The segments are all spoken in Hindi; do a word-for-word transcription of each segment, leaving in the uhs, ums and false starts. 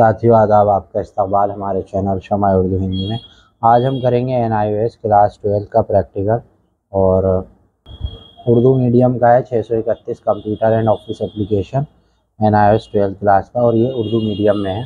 साथियों आदाब, आपका इस्तकबाल हमारे चैनल शमा उर्दू हिंदी में। आज हम करेंगे N I O S class twelfth का प्रैक्टिकल और उर्दू मीडियम का है। छः सौ इकतीस computer and office application N I O S twelfth class का और ये उर्दू मीडियम में है।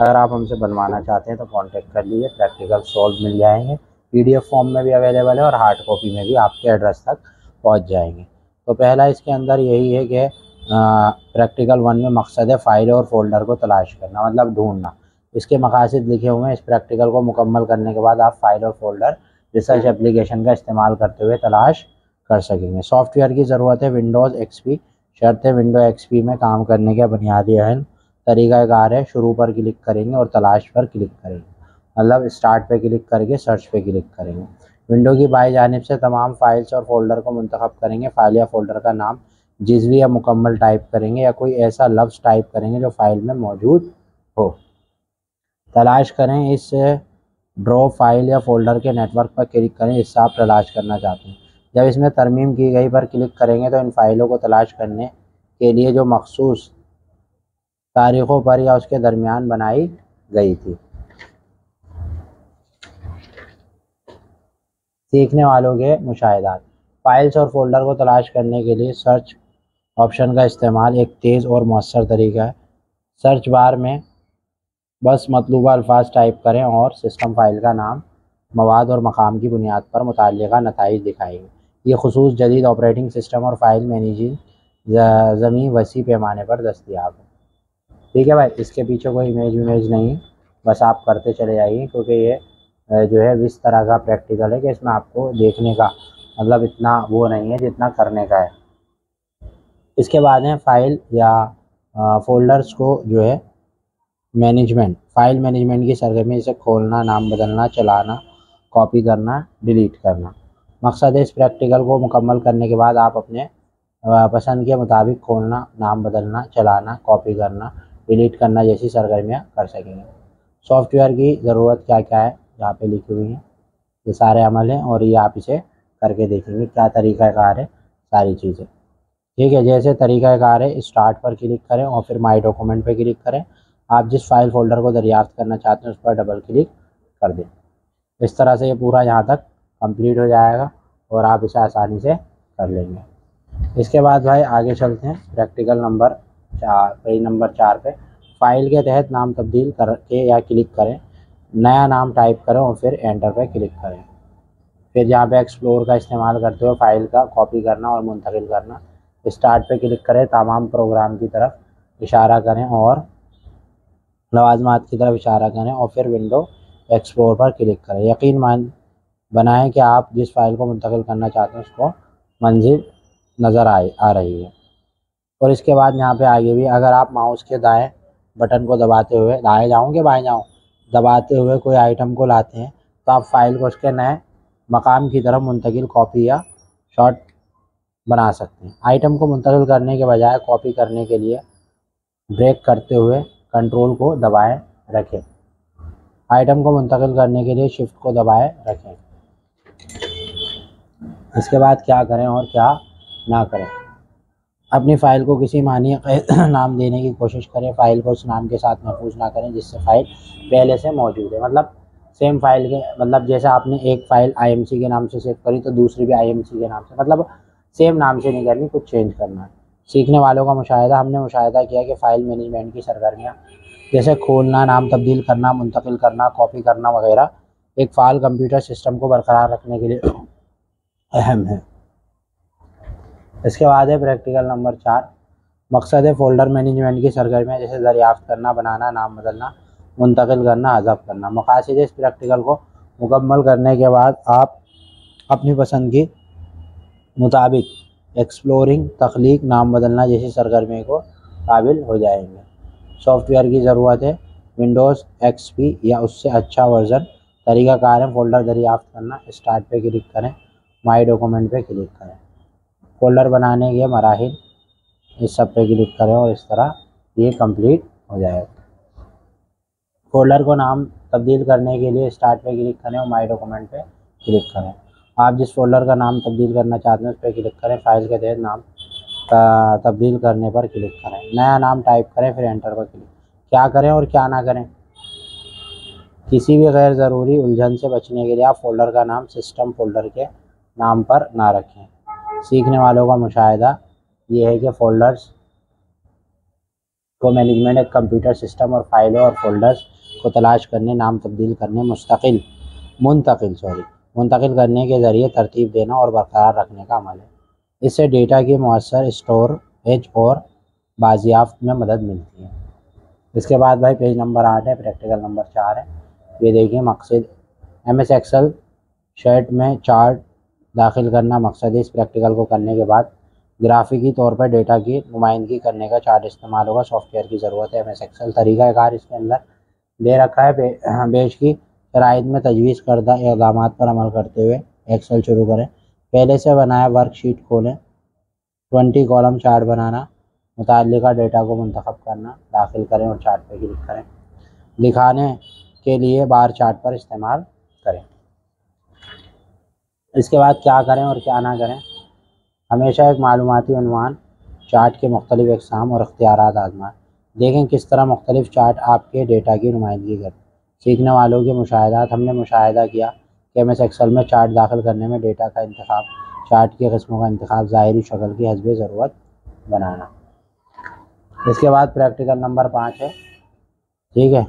अगर आप हमसे बनवाना चाहते हैं तो कांटेक्ट कर लीजिए। प्रैक्टिकल सॉल्व मिल जाएंगे, पीडीएफ फॉर्म में भी अवेलेबल है और हार्ड कॉपी में भी आपके एड्रेस तक पहुँच जाएंगे। तो पहला इसके अंदर यही है कि प्रैक्टिकल वन में मकसद है फ़ाइल और फोल्डर को तलाश करना, मतलब ढूंढना। इसके मकासद लिखे हुए हैं। इस प्रैक्टिकल को मुकम्मल करने के बाद आप फ़ाइल और फोल्डर रिसर्च एप्लीकेशन का इस्तेमाल करते हुए तलाश कर सकेंगे। सॉफ्टवेयर की ज़रूरत है विंडोज़ एक्सपी। शर्त है विंडोज़ एक्सपी में काम करने के बुनियादी अहम तरीक़ाकार है। शुरू पर क्लिक करेंगे और तलाश पर क्लिक करेंगे, मतलब स्टार्ट पर क्लिक करके सर्च पर क्लिक करेंगे। विंडो की बाएं जानिब से तमाम फाइल्स और फोल्डर को मुंतखब करेंगे। फाइल या फोल्डर का नाम जिज़वी या मुकम्मल टाइप करेंगे या कोई ऐसा लफ्ज़ टाइप करेंगे जो फ़ाइल में मौजूद हो। तलाश करें। इस ड्रॉ फाइल या फोल्डर के नेटवर्क पर क्लिक करें जिससे आप तलाश करना चाहते हैं। जब इसमें तरमीम की गई पर क्लिक करेंगे तो इन फ़ाइलों को तलाश करने के लिए जो मखसूस तारीख़ों पर या उसके दरमियान बनाई गई थी। सीखने वालों के मुशाहिदात। फाइल्स और फोल्डर को तलाश करने के लिए सर्च ऑप्शन का इस्तेमाल एक तेज़ और मौसर तरीका है। सर्च बार में बस मतलूबा अल्फाज टाइप करें और सिस्टम फाइल का नाम, मवाद और मकाम की बुनियाद पर मुतल्लिक़ा नताइज दिखाएंगे। ये खसूस जदीद ऑपरेटिंग सिस्टम और फाइल मैनेजिंग ज़मीन वसी पैमाने पर दस्तियाब है। ठीक है भाई, इसके पीछे कोई इमेज विमेज नहीं, बस आप करते चले जाइए क्योंकि ये जो है इस तरह का प्रैक्टिकल है कि इसमें आपको देखने का मतलब इतना वो नहीं है जितना करने का है। इसके बाद है फ़ाइल या फोल्डर्स को जो है मैनेजमेंट। फ़ाइल मैनेजमेंट की सरगर्मी इसे खोलना, नाम बदलना, चलाना, कॉपी करना, डिलीट करना। मकसद है इस प्रैक्टिकल को मुकम्मल करने के बाद आप अपने पसंद के मुताबिक खोलना, नाम बदलना, चलाना, कॉपी करना, डिलीट करना जैसी सरगर्मियाँ कर सकेंगे। सॉफ्टवेयर की ज़रूरत क्या क्या है यहाँ पे लिखी हुई है, ये सारे अमल हैं और ये आप इसे करके देखेंगे क्या तरीक़ाकार है सारी चीज़ें। ठीक है, जैसे तरीक़ाकार है स्टार्ट पर क्लिक करें और फिर माई डॉक्यूमेंट पर क्लिक करें। आप जिस फाइल फोल्डर को दरियाफ्त करना चाहते हैं उस पर डबल क्लिक कर दें। इस तरह से ये पूरा यहाँ तक कंप्लीट हो जाएगा और आप इसे आसानी से कर लेंगे। इसके बाद भाई आगे चलते हैं प्रैक्टिकल नंबर चार, पेज नंबर चार पे। फ़ाइल के तहत नाम तब्दील करके या क्लिक करें, नया नाम टाइप करें और फिर एंटर पर क्लिक करें। फिर यहाँ पे एक्सप्लोर का इस्तेमाल करते हुए फ़ाइल का कॉपी करना और मुंतकिल करना। स्टार्ट पर क्लिक करें, तमाम प्रोग्राम की तरफ इशारा करें और लवाजमात की तरफ इशारा करें और फिर विंडो एक्सप्लोर पर क्लिक करें। यकीन मान बनाएं कि आप जिस फाइल को मुंतकिल करना चाहते हैं उसको मंजिल नज़र आए आ रही है। और इसके बाद यहाँ पे आगे भी अगर आप माउस के दाएं बटन को दबाते हुए दाएं जाऊँ के बाएं जाऊँ दबाते हुए कोई आइटम को लाते हैं तो आप फ़ाइल को उसके नए मकाम की तरफ मुंतकिल, कॉपी या शॉर्ट बना सकते हैं। आइटम को मुंतकिल करने के बजाय कॉपी करने के लिए ब्रेक करते हुए कंट्रोल को दबाए रखें। आइटम को मुंतकिल करने के लिए शिफ्ट को दबाए रखें। इसके बाद क्या करें और क्या ना करें। अपनी फ़ाइल को किसी मानी नाम देने की कोशिश करें। फ़ाइल को उस नाम के साथ महफूज ना करें जिससे फ़ाइल पहले से मौजूद है, मतलब सेम फाइल के, मतलब जैसे आपने एक फ़ाइल आईएमसी के नाम से सेव करी तो दूसरी भी आईएमसी के नाम से, मतलब सेम नाम से नहीं करनी, कुछ चेंज करना है। सीखने वालों का मुशाहिदा। हमने मुशाहिदा किया कि फ़ाइल मैनेजमेंट की सरगर्मियाँ जैसे खोलना, नाम तब्दील करना, मुंतकिल करना, कॉपी करना वगैरह एक फ़ाइल कंप्यूटर सिस्टम को बरकरार रखने के लिए अहम है। इसके बाद है प्रैक्टिकल नंबर चार। मकसद है फोल्डर मैनेजमेंट की सरगर्मियाँ जैसे दरियाफ्त करना, बनाना, नाम बदलना, मुंतकिल करना, हज़फ करना। मकासद इस प्रैक्टिकल को मुकम्मल करने के बाद आप अपनी पसंद की मुताबिक एक्सप्लोरिंग, तख्लीक, नाम बदलना जैसी सरगर्मी को काबिल हो जाएंगे। सॉफ्टवेयर की ज़रूरत है विंडोज़ एक्सपी या उससे अच्छा वर्जन। तरीक़ाकार है फोल्डर दरियाफ्त करना। स्टार्ट पे क्लिक करें, माई डॉक्यूमेंट पे क्लिक करें, फोल्डर बनाने के मराहिल इस सब पे क्लिक करें और इस तरह ये कंप्लीट हो जाएगा। फोल्डर को नाम तब्दील करने के लिए स्टार्ट पे क्लिक करें और माई डॉक्यूमेंट पे क्लिक करें। आप जिस फोल्डर का नाम तब्दील करना चाहते हैं उस पर क्लिक करें। फ़ाइल के तहत नाम तब्दील करने पर क्लिक करें, नया नाम टाइप करें, फिर एंटर पर क्लिक। क्या करें और क्या ना करें। किसी भी गैर ज़रूरी उलझन से बचने के लिए आप फ़ोल्डर का नाम सिस्टम फ़ोल्डर के नाम पर ना रखें। सीखने वालों का मुशाहिदा ये है कि फ़ोल्डर्स को मैनेजमेंट एक कंप्यूटर सिस्टम और फाइलों और फ़ोल्डर्स को तलाश करने, नाम तब्दील करने, मुस्तकिल मुंतकिल सॉरी मुंतकिल करने के ज़रिए तरतीब देना और बरकरार रखने का अमल है। इससे डेटा की मौसर स्टोरेज और बाजियाफ्त में मदद मिलती है। इसके बाद भाई पेज नंबर आठ है, प्रैक्टिकल नंबर चार है। ये देखिए मकसद एम एस एक्सेल शर्ट में चार्ट दाखिल करना मकसद है। इस प्रैक्टिकल को करने के बाद ग्राफिकी तौर पर डेटा की नुमाइंदगी करने का चार्ट इस्तेमाल होगा। सॉफ्टवेयर की ज़रूरत है। एम एस एक्सेल तरीक़ाकार इसके अंदर दे रखा है। बे, बेश की शराइत में तजवीज़ करदा इकदाम पर अमल करते हुए एक्सेल शुरू करें। पहले से बनाया वर्कशीट खोलें। ट्वेंटी कॉलम चार्ट बनाना, मुताल्लिका डेटा को मुंतखब करना, दाखिल करें और चार्ट पर क्लिक करें। दिखाने के लिए बार चार्ट पर इस्तेमाल करें। इसके बाद क्या करें और क्या ना करें। हमेशा एक मालूमाती उन्वान, चार्ट के मुख्तलिफ अक़साम और अख्तियारात आजमाएं। देखें किस तरह मुख्तलिफ चार्ट आपके डेटा की नुमाइंदगी करते। सीखने वालों के मुशाहिदात, हमने मुशाहिदा किया कि एम एस एक्सेल में चार्ट दाखिल करने में डेटा का इंतखाब, चार्ट की किस्मों का इंतखाब, ज़ाहिरी शक्ल की हस्ब ज़रूरत बनाना। इसके बाद प्रैक्टिकल नंबर पाँच है। ठीक है,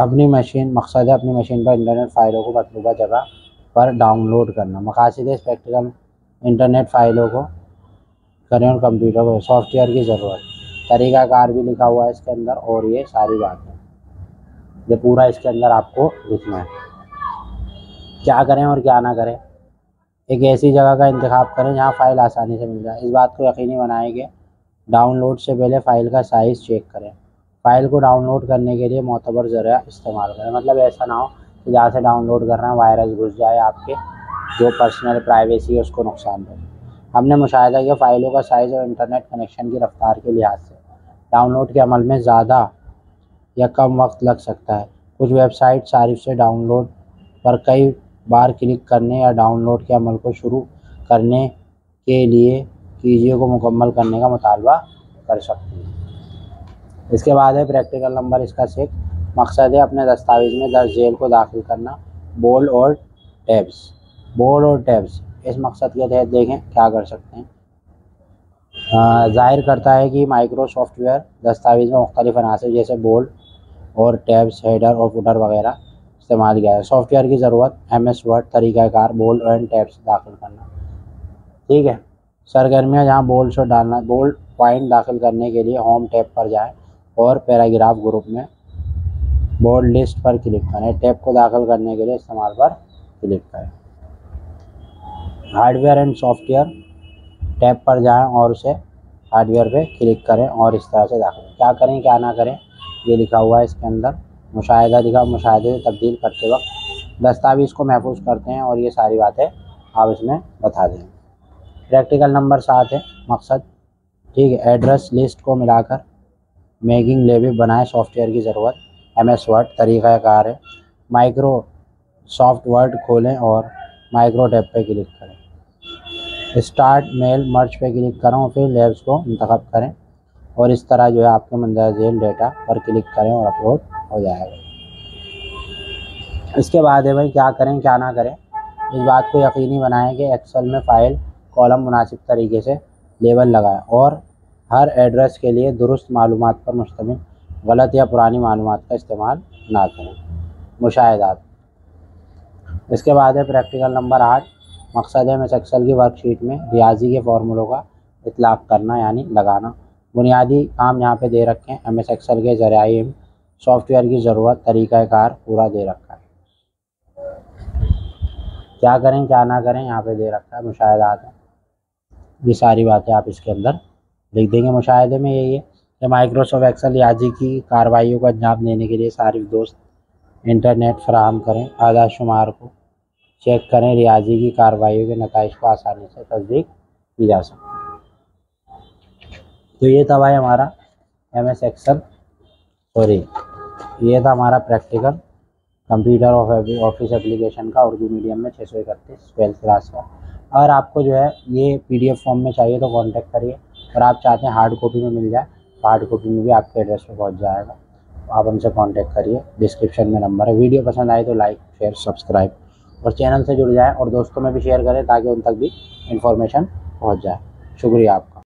अपनी मशीन मकसद है अपनी मशीन पर इंटरनेट फ़ाइलों को मतलूबा जगह पर डाउनलोड करना। मकासद इस प्रैक्टिकल इंटरनेट फ़ाइलों को करें और कंप्यूटर को। सॉफ्टवेयर की ज़रूरत, तरीक़ाकार भी लिखा हुआ है इसके अंदर और ये सारी बातें ये पूरा इसके अंदर आपको लिखना है। क्या करें और क्या ना करें। एक ऐसी जगह का इंतखाब करें जहाँ फ़ाइल आसानी से मिल जाए। इस बात को यकीनी बनाएं कि डाउनलोड से पहले फ़ाइल का साइज़ चेक करें। फ़ाइल को डाउनलोड करने के लिए मोतबर ज़रिया इस्तेमाल करें। मतलब ऐसा ना हो कि जहाँ से डाउनलोड कर रहे हैं वायरस घुस जाए, आपके जो पर्सनल प्राइवेसी है उसको नुकसान पहुँचे। हमने मुशाहिदा किया फ़ाइलों का साइज़ और इंटरनेट कनेक्शन की रफ्तार के लिहाज से डाउनलोड के अमल में ज़्यादा या कम वक्त लग सकता है। कुछ वेबसाइट सारिफ से डाउनलोड पर कई बार क्लिक करने या डाउनलोड के अमल को शुरू करने के लिए कीजिए को मुकम्मल करने का मुतालबा कर सकती है। इसके बाद है प्रैक्टिकल नंबर इसका सिक्स। मकसद है अपने दस्तावेज़ में दर्ज झेल को दाखिल करना, बोल्ड और टैब्स बोल्ड और टैब्स इस मकसद के तहत देखें क्या कर सकते हैं। जाहिर करता है कि माइक्रोसॉफ्ट वेयर दस्तावेज़ में मुख्तलिफ अनासर जैसे बोल्ड और टैब्स, हेडर और फुटर वगैरह इस्तेमाल किया है। सॉफ्टवेयर की ज़रूरत, एम एस वर्ड तरीक़ाकार, बोल्ड एंड टैब्स दाखिल करना। ठीक है, सरगर्मियाँ जहाँ बोल्ड शो डालना, बोल्ड पॉइंट दाखिल करने के लिए होम टैब पर जाएं और पैराग्राफ ग्रुप में बोल्ड लिस्ट पर क्लिक करें। टैब को दाखिल करने के लिए इस्तेमाल पर क्लिक करें। हार्डवेयर एंड सॉफ्टवेयर टैब पर जाएं और उसे हार्डवेयर पे क्लिक करें और इस तरह से दाखिल। क्या करें क्या ना करें ये लिखा हुआ है इसके अंदर। मुशाहिदा लिखा, मुशाहिदे से तब्दील करते वक्त दस्तावेज़ को महफूज करते हैं और ये सारी बातें आप इसमें बता दें। प्रैक्टिकल नंबर सात है, मकसद ठीक है एड्रेस लिस्ट को मिलाकर मेकिंग लेबल बनाए। सॉफ्टवेयर की ज़रूरत, एम एस वर्ड तरीक़ाकार है। माइक्रोसॉफ्ट वर्ड खोलें और माइक्रो टैब पर क्लिक करें। स्टार्ट मेल मर्ज पर क्लिक करें और फिर लेब्स को मंतखब करें और इस तरह जो है आपके मंदरजेल डेटा पर क्लिक करें और अपलोड हो जाएगा। इसके बाद है भाई क्या करें क्या ना करें। इस बात को यकीनी बनाएं कि एक्सेल में फ़ाइल कॉलम मुनासिब तरीके से लेबल लगाएं और हर एड्रेस के लिए दुरुस्त मालूमात पर मुश्तमिल गलत या पुरानी मालूमात का इस्तेमाल ना करें। मुशाहिदात इसके बाद है प्रैक्टिकल नंबर आठ। मकसद है एम एस एक्सेल की वर्कशीट में रियाजी के फार्मूलों का इतलाक़ करना यानी लगाना। बुनियादी काम यहाँ पे दे रखे हैं। एम एस एक्सेल के ज़रिए सॉफ्टवेयर की ज़रूरत, तरीक़ाकार पूरा दे रखा है। क्या करें क्या ना करें यहाँ पे दे रखा है। मुशाहिदात है, ये सारी बातें आप इसके अंदर लिख देंगे। मुशाहिदे में यही है कि माइक्रोसॉफ्ट एक्सेल रियाजी की कार्रवाइयों को अंजाम देने के लिए सारिफ दोस्त इंटरनेट फराहम करें। आदा शुमार को चेक करें। रियाजी की कार्रवाइयों के नतज को आसानी से तस्दीक की जा सकती है। तो ये था भाई हमारा एम एस एक्सेल सॉरी ये था हमारा practical computer of office application का उर्दू मीडियम में छः सौ इकतीस, ट्वेल्थ क्लास का। अगर आपको जो है ये पीडीएफ फॉर्म में चाहिए तो कांटेक्ट करिए और आप चाहते हैं हार्ड कॉपी में मिल जाए हार्ड कॉपी में भी आपके एड्रेस में पहुँच जाएगा। आप हमसे कांटेक्ट करिए, डिस्क्रिप्शन में नंबर है। वीडियो पसंद आए तो लाइक शेयर सब्सक्राइब और चैनल से जुड़ जाएं और दोस्तों में भी शेयर करें ताकि उन तक भी इन्फॉर्मेशन पहुंच जाए। शुक्रिया आपका।